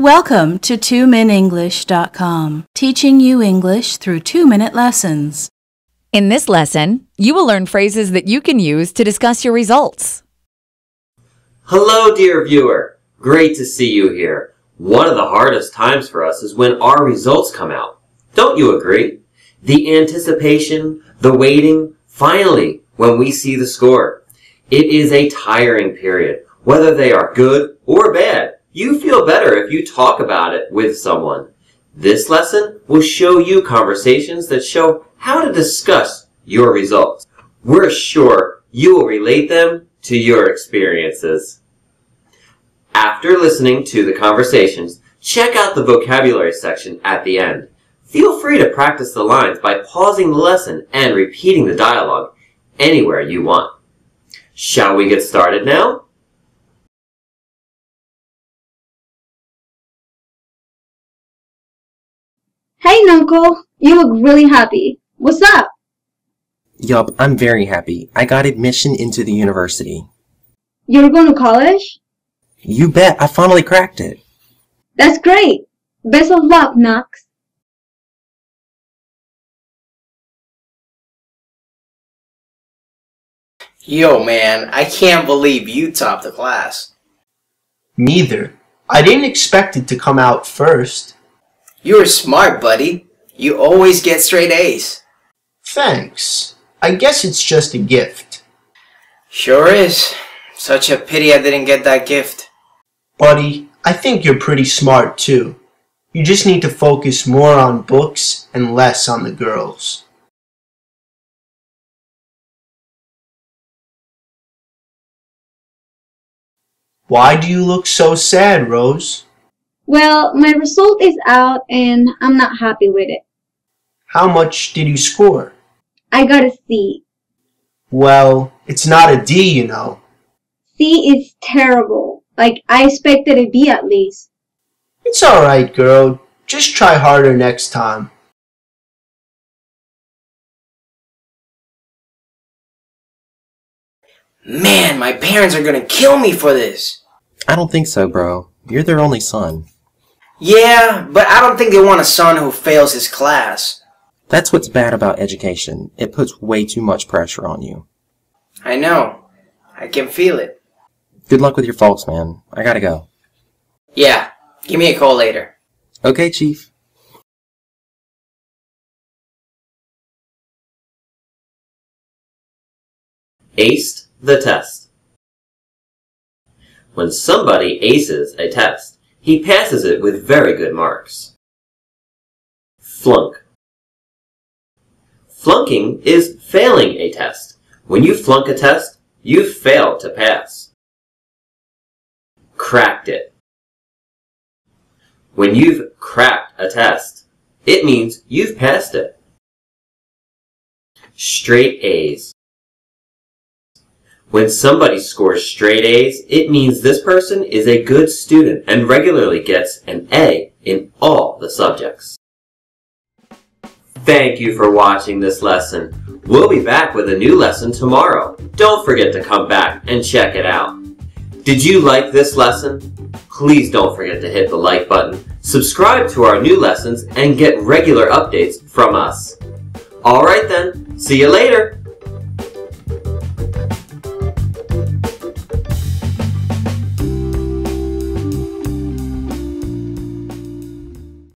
Welcome to 2minenglish.com, teaching you English through 2-minute lessons. In this lesson, you will learn phrases that you can use to discuss your results. Hello, dear viewer. Great to see you here. One of the hardest times for us is when our results come out. Don't you agree? The anticipation, the waiting, finally, when we see the score. It is a tiring period, whether they are good or bad. You feel better if you talk about it with someone. This lesson will show you conversations that show how to discuss your results. We're sure you will relate them to your experiences. After listening to the conversations, check out the vocabulary section at the end. Feel free to practice the lines by pausing the lesson and repeating the dialogue anywhere you want. Shall we get started now? Hey, Nuncle. You look really happy. What's up? Yup, I'm very happy. I got admission into the university. You're going to college? You bet. I finally cracked it. That's great. Best of luck, Knox. Yo, man. I can't believe you topped the class. Neither. I didn't expect it to come out first. You were smart, buddy. You always get straight A's. Thanks. I guess it's just a gift. Sure is. Such a pity I didn't get that gift. Buddy, I think you're pretty smart too. You just need to focus more on books and less on the girls. Why do you look so sad, Rose? Well, my result is out and I'm not happy with it. How much did you score? I got a C. Well, it's not a D, you know. C is terrible. Like, I expected a B at least. It's alright, girl. Just try harder next time. Man, my parents are gonna kill me for this. I don't think so, bro. You're their only son. Yeah, but I don't think they want a son who fails his class. That's what's bad about education. It puts way too much pressure on you. I know. I can feel it. Good luck with your faults, man. I gotta go. Yeah. Give me a call later. Okay, Chief. Aced the test. When somebody aces a test, he passes it with very good marks. Flunk. Flunking is failing a test. When you flunk a test, you fail to pass. Cracked it. When you've cracked a test, it means you've passed it. Straight A's. When somebody scores straight A's, it means this person is a good student and regularly gets an A in all the subjects. Thank you for watching this lesson. We'll be back with a new lesson tomorrow. Don't forget to come back and check it out. Did you like this lesson? Please don't forget to hit the like button, subscribe to our new lessons, and get regular updates from us. Alright then, see you later!